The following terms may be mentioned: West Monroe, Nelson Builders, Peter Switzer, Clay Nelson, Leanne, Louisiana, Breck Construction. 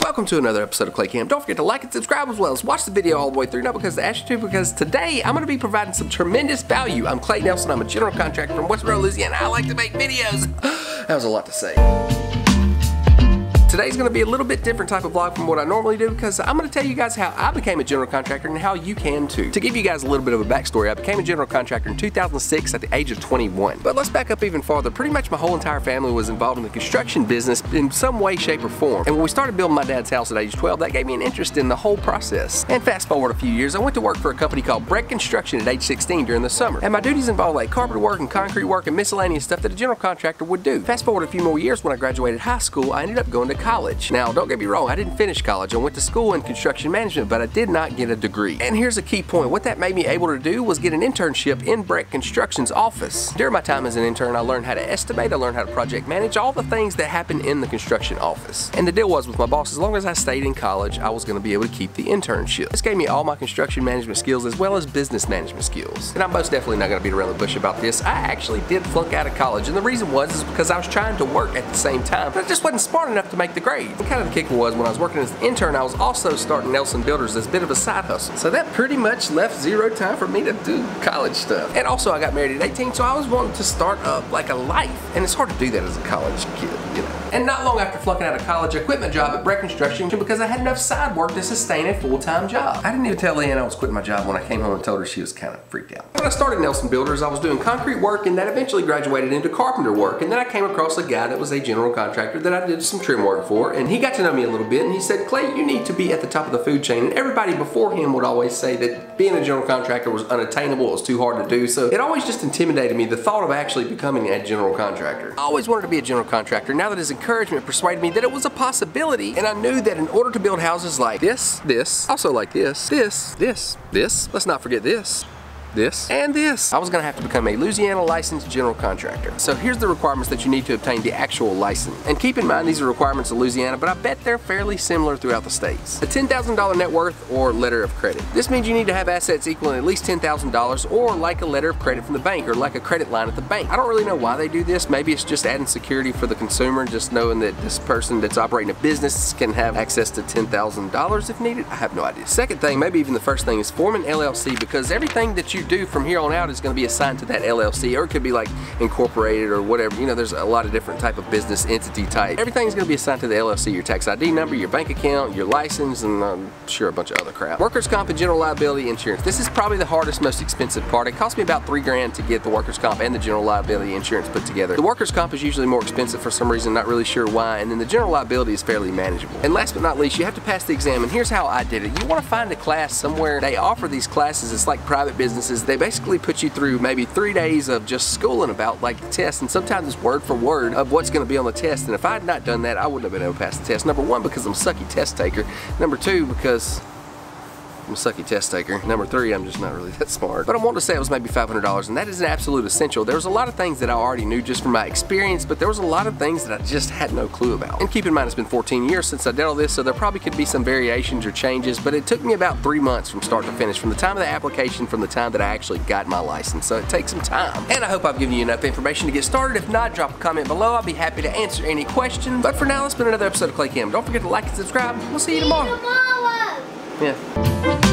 Welcome to another episode of Clay Cam. Don't forget to like and subscribe, as well as watch the video all the way through. Not because I asked you to, because today I'm going to be providing some tremendous value. I'm Clay Nelson. I'm a general contractor from West Monroe, Louisiana. I like to make videos. That was a lot to say. Today's going to be a little bit different type of vlog from what I normally do, because I'm going to tell you guys how I became a general contractor and how you can too. To give you guys a little bit of a backstory, I became a general contractor in 2006 at the age of 21. But let's back up even farther. Pretty much my whole entire family was involved in the construction business in some way, shape, or form. And when we started building my dad's house at age 12, that gave me an interest in the whole process. And fast forward a few years, I went to work for a company called Breck Construction at age 16 during the summer. And my duties involved like carpet work and concrete work and miscellaneous stuff that a general contractor would do. Fast forward a few more years, when I graduated high school, I ended up going to college. Now, don't get me wrong, I didn't finish college. I went to school in construction management, but I did not get a degree. And here's a key point. What that made me able to do was get an internship in Breck Construction's office. During my time as an intern, I learned how to estimate, I learned how to project manage, all the things that happen in the construction office. And the deal was with my boss, as long as I stayed in college, I was going to be able to keep the internship. This gave me all my construction management skills as well as business management skills. And I'm most definitely not going to beat around the bush about this. I actually did flunk out of college, and the reason was because I was trying to work at the same time, but I just wasn't smart enough to make the grades. And kind of the kicker was, when I was working as an intern, I was also starting Nelson Builders as a bit of a side hustle. So that pretty much left zero time for me to do college stuff. And also, I got married at 18, so I was wanting to start up like a life. And it's hard to do that as a college kid, you know. And not long after flunking out of college, I quit my job at Breck Construction because I had enough side work to sustain a full-time job. I didn't even tell Leanne I was quitting my job when I came home and told her. She was kind of freaked out. When I started Nelson Builders, I was doing concrete work, and that eventually graduated into carpenter work. And then I came across a guy that was a general contractor that I did some trim work for, and he got to know me a little bit, and he said, Clay, you need to be at the top of the food chain. And everybody before him would always say that being a general contractor was unattainable, it was too hard to do. So it always just intimidated me, the thought of actually becoming a general contractor. I always wanted to be a general contractor. Now that his encouragement persuaded me that it was a possibility, and I knew that in order to build houses like this, also like this, let's not forget this, and this, I was gonna have to become a Louisiana licensed general contractor. So here's the requirements that you need to obtain the actual license. And keep in mind, these are requirements of Louisiana, but I bet they're fairly similar throughout the states. A $10,000 net worth or letter of credit. This means you need to have assets equaling at least $10,000, or like a letter of credit from the bank, or like a credit line at the bank. I don't really know why they do this. Maybe it's just adding security for the consumer, just knowing that this person that's operating a business can have access to $10,000 if needed. I have no idea. Second thing, maybe even the first thing, is form an LLC, because everything that you do from here on out is going to be assigned to that LLC, or it could be like incorporated or whatever. You know, there's a lot of different type of business entity type. Everything's going to be assigned to the LLC: your tax ID number, your bank account, your license, and I'm sure a bunch of other crap. Workers' comp and general liability insurance. This is probably the hardest, most expensive part. It cost me about $3,000 to get the workers' comp and the general liability insurance put together. The workers' comp is usually more expensive for some reason, not really sure why, and then the general liability is fairly manageable. And last but not least, you have to pass the exam, and here's how I did it. You want to find a class somewhere. They offer these classes. It's like private business. They basically put you through maybe 3 days of just schooling about like the test, and sometimes it's word for word of what's going to be on the test. And if I had not done that, I wouldn't have been able to pass the test. Number one, because I'm a sucky test taker. Number two, because I'm a sucky test taker. Number three, I'm just not really that smart. But I want to say it was maybe $500, and that is an absolute essential. There was a lot of things that I already knew just from my experience, but there was a lot of things that I just had no clue about. And keep in mind, it's been 14 years since I did all this, so there probably could be some variations or changes, but it took me about 3 months from start to finish, from the time of the application, from the time that I actually got my license. So it takes some time. And I hope I've given you enough information to get started. If not, drop a comment below. I'll be happy to answer any question. But for now, it's been another episode of Clay Cam. Don't forget to like and subscribe. We'll see you tomorrow. Yeah.